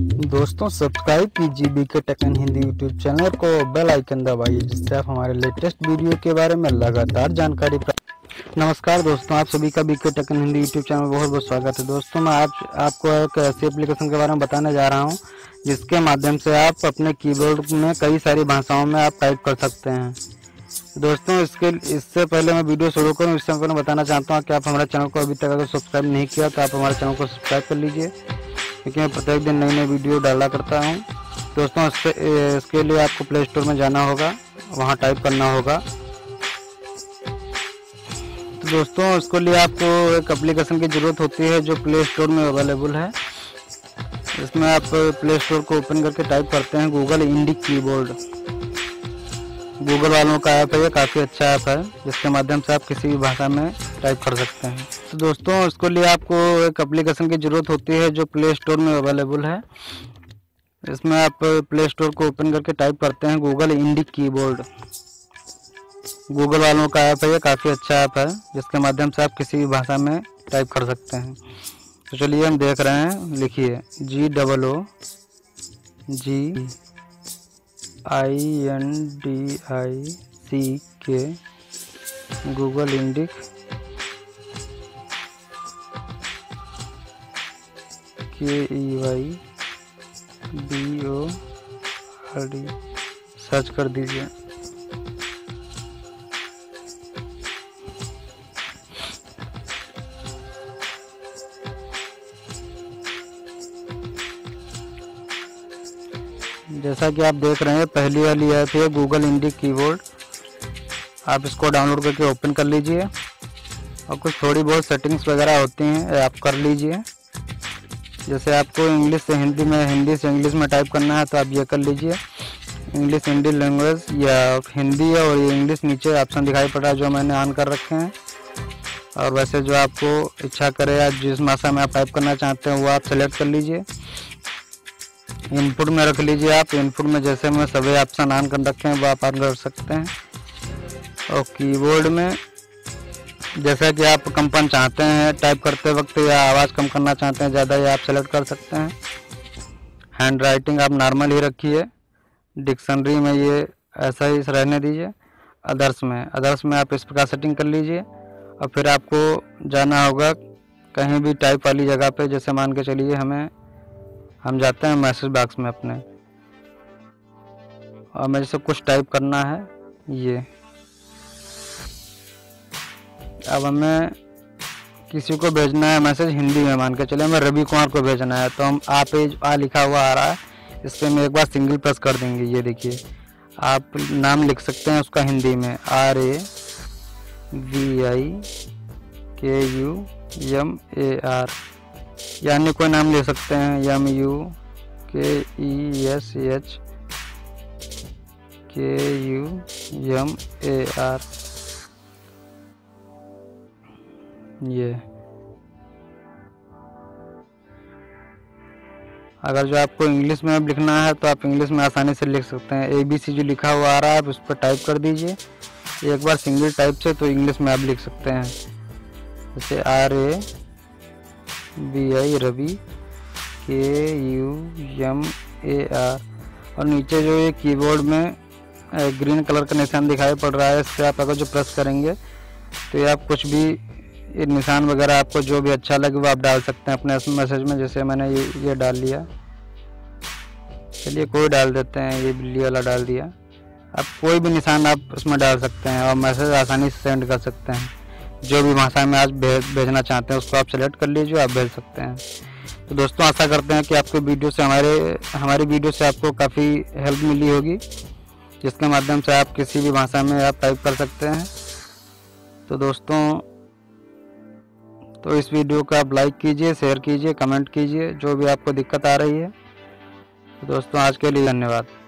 दोस्तों सब्सक्राइब कीजिए BK taken Hindi YouTube channel को, बेल आइकन दबाइए जिससे आप हमारे लेटेस्ट वीडियो के बारे में लगातार जानकारी प्राप्त। नमस्कार दोस्तों, आप सभी का BK taken Hindi YouTube channel में बहुत बहुत स्वागत है। दोस्तों मैं आज आपको एक ऐसी एप्लीकेशन के बारे में बताने जा रहा हूँ जिसके माध्यम से आप अपने कीबोर्ड में कई सारी भाषाओं में आप टाइप कर सकते हैं। दोस्तों इससे पहले मैं वीडियो शुरू करूँ, इससे पहले बताना चाहता हूँ कि आप हमारे चैनल को अभी तक अगर सब्सक्राइब नहीं किया तो आप हमारे चैनल को सब्सक्राइब कर लीजिए, क्योंकि मैं प्रत्येक दिन नई नई वीडियो डाला करता हूँ। दोस्तों इसके लिए आपको प्ले स्टोर में जाना होगा, वहाँ टाइप करना होगा। तो दोस्तों इसके लिए आपको एक एप्लीकेशन की ज़रूरत होती है जो प्ले स्टोर में अवेलेबल है। इसमें आप प्ले स्टोर को ओपन करके टाइप करते हैं गूगल इंडिक कीबोर्ड। गूगल वालों का ऐप है, ये काफ़ी अच्छा ऐप है जिसके माध्यम से आप किसी भी भाषा में टाइप कर सकते हैं। तो दोस्तों इसके लिए आपको एक एप्लीकेशन की ज़रूरत होती है जो प्ले स्टोर में अवेलेबल है। इसमें आप प्ले स्टोर को ओपन करके टाइप करते हैं गूगल इंडिक कीबोर्ड। गूगल वालों का ऐप है, ये काफ़ी अच्छा ऐप है जिसके माध्यम से आप किसी भी भाषा में टाइप कर सकते हैं। तो चलिए हम देख रहे हैं, लिखिए GOOGLINDIC Google Indic KEYBORD search कर दीजिए। जैसा कि आप देख रहे हैं पहली वाली ऐप है गूगल इंडिक कीबोर्ड। आप इसको डाउनलोड करके ओपन कर लीजिए और कुछ थोड़ी बहुत सेटिंग्स वगैरह होती हैं आप कर लीजिए। जैसे आपको इंग्लिश से हिंदी में, हिंदी से इंग्लिश में टाइप करना है तो आप ये कर लीजिए, इंग्लिश हिंदी लैंग्वेज या हिंदी है। और ये इंग्लिश नीचे ऑप्शन दिखाई पड़ रहा है जो मैंने ऑन कर रखे हैं। और वैसे जो आपको इच्छा करे या जिस भाषा में आप टाइप करना चाहते हैं वो आप सेलेक्ट कर लीजिए। इनपुट में रख लीजिए आप, इनपुट में जैसे मैं सभी ऑप्शन ऑन कर रखे हैं वो आप ऑन कर सकते हैं। और कीबोर्ड में जैसा कि आप कंपन चाहते हैं टाइप करते वक्त या आवाज़ कम करना चाहते हैं ज़्यादा, ये आप सेलेक्ट कर सकते हैं। हैंड राइटिंग आप नॉर्मल ही रखिए, डिक्शनरी में ये ऐसा ही रहने दीजिए। अदर्स में आप इस प्रकार सेटिंग कर लीजिए। और फिर आपको जाना होगा कहीं भी टाइप वाली जगह पर, जैसे मान के चलिए हम जाते हैं मैसेज बॉक्स में अपने, और मेरे से कुछ टाइप करना है ये। अब हमें किसी को भेजना है मैसेज हिंदी में, मान के चले मैं रवि कुमार को भेजना है तो हम आप पेज आ लिखा हुआ आ रहा है, इस पर हम एक बार सिंगल प्रेस कर देंगे। ये देखिए आप नाम लिख सकते हैं उसका हिंदी में RAVIKUMAR, यानी कोई नाम ले सकते हैं MUKESHKUMAR। ये अगर जो आपको इंग्लिश में लिखना है तो आप इंग्लिश में आसानी से लिख सकते हैं। ABC जो लिखा हुआ आ रहा है आप उस पर टाइप कर दीजिए एक बार सिंगल टाइप से, तो इंग्लिश में आप लिख सकते हैं। जैसे RAVI रवि KUMAR। और नीचे जो ये कीबोर्ड में ग्रीन कलर का निशान दिखाई पड़ रहा है, इससे आप अगर जो प्रेस करेंगे तो ये आप कुछ भी ये निशान वगैरह आपको जो भी अच्छा लगे वो आप डाल सकते हैं अपने मैसेज में। जैसे मैंने ये डाल लिया, चलिए कोई डाल देते हैं, ये बिल्ली वाला डाल दिया। अब कोई भी निशान आप उसमें डाल सकते हैं और मैसेज आसानी से सेंड कर सकते हैं। जो भी भाषा में आज भेजना चाहते हैं उसको आप सेलेक्ट कर लीजिए, आप भेज सकते हैं। तो दोस्तों आशा करते हैं कि आपके वीडियो से हमारी वीडियो से आपको काफ़ी हेल्प मिली होगी, जिसके माध्यम से आप किसी भी भाषा में आप टाइप कर सकते हैं। तो दोस्तों तो इस वीडियो का आप लाइक कीजिए, शेयर कीजिए, कमेंट कीजिए जो भी आपको दिक्कत आ रही है। तो दोस्तों आज के लिए धन्यवाद।